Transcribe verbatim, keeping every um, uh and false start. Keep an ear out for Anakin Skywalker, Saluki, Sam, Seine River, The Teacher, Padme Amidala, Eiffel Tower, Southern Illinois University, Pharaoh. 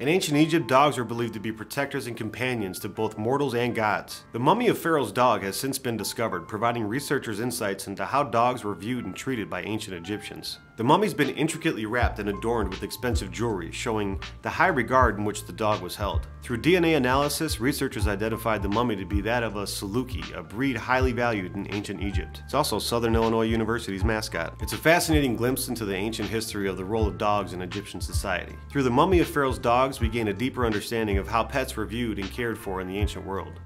In ancient Egypt, dogs were believed to be protectors and companions to both mortals and gods. The mummy of Pharaoh's dog has since been discovered, providing researchers insights into how dogs were viewed and treated by ancient Egyptians. The mummy's been intricately wrapped and adorned with expensive jewelry, showing the high regard in which the dog was held. Through D N A analysis, researchers identified the mummy to be that of a Saluki, a breed highly valued in ancient Egypt. It's also Southern Illinois University's mascot. It's a fascinating glimpse into the ancient history of the role of dogs in Egyptian society. Through the mummy of Pharaoh's dogs, we gain a deeper understanding of how pets were viewed and cared for in the ancient world.